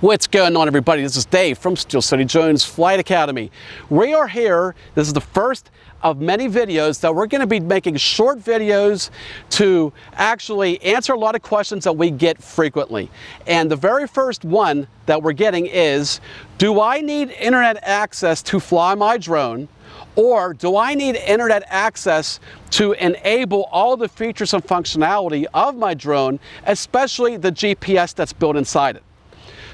What's going on, everybody? This is Dave from Steel City Drones Flight Academy. We are here. This is the first of many videos that we're going to be making, short videos to actually answer a lot of questions that we get frequently. And the very first one that we're getting is, do I need internet access to fly my drone? Or do I need internet access to enable all the features and functionality of my drone, especially the GPS that's built inside it?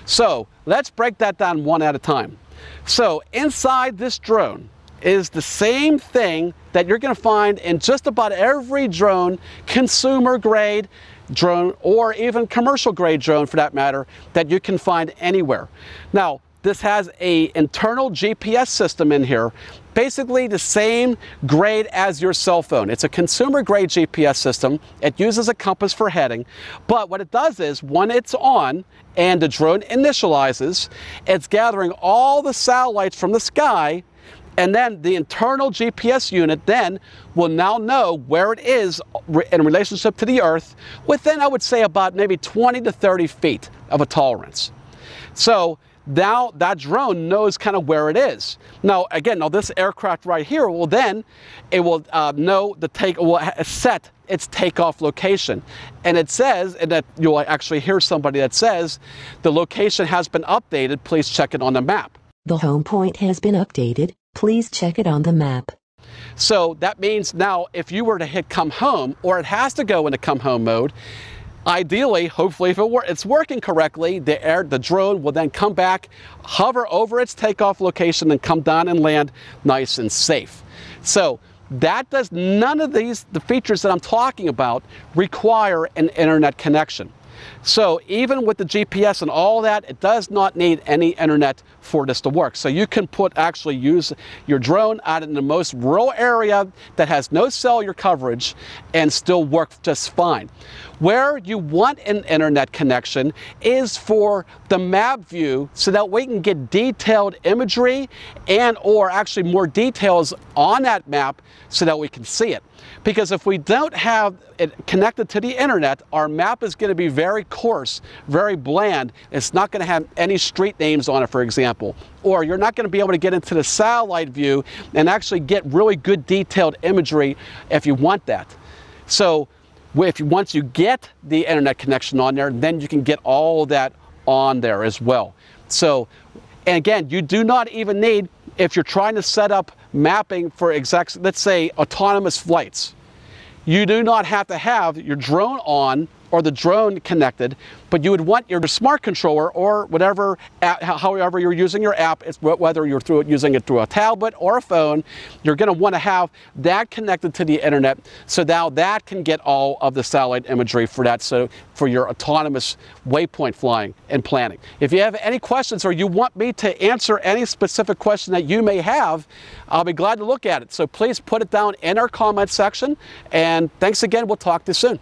So let's break that down one at a time. So inside this drone is the same thing that you're going to find in just about every drone, consumer grade drone or even commercial grade drone for that matter, that you can find anywhere. Now, this has an internal GPS system in here, basically the same grade as your cell phone. It's a consumer grade GPS system. It uses a compass for heading, but what it does is when it's on and the drone initializes, it's gathering all the satellites from the sky, and then the internal GPS unit then will now know where it is in relationship to the Earth within, I would say, about maybe 20 to 30 feet of a tolerance. So now that drone knows kind of where it is. Now again, now this aircraft right here will then, it will know the take, will set its takeoff location. And it says, and that you'll actually hear somebody that says, the location has been updated, please check it on the map. The home point has been updated, please check it on the map. So that means now if you were to hit come home, or it has to go into come home mode, ideally, hopefully, if it's working correctly, the drone will then come back, hover over its takeoff location, and come down and land nice and safe. So that does none of the features that I'm talking about require an internet connection. So even with the GPS and all that, it does not need any internet for this to work. So you can use your drone out in the most rural area that has no cellular coverage and still work just fine. Where you want an internet connection is for the map view, so that we can get detailed imagery and or actually more details on that map so that we can see it. Because if we don't have it connected to the internet, our map is going to be very coarse, very bland. It's not going to have any street names on it, for example. Or you're not going to be able to get into the satellite view and actually get really good detailed imagery if you want that. So once you get the internet connection on there, then you can get all that on there as well. So, and again, you do not even need, if you're trying to set up mapping for exact, let's say, autonomous flights, you do not have to have your drone on or the drone connected, but you would want your smart controller or whatever, however you're using your app, whether you're using it through a tablet or a phone, you're going to want to have that connected to the internet, so now that can get all of the satellite imagery for that, so for your autonomous waypoint flying and planning. If you have any questions or you want me to answer any specific question that you may have, I'll be glad to look at it. So please put it down in our comment section, and thanks again. We'll talk to you soon.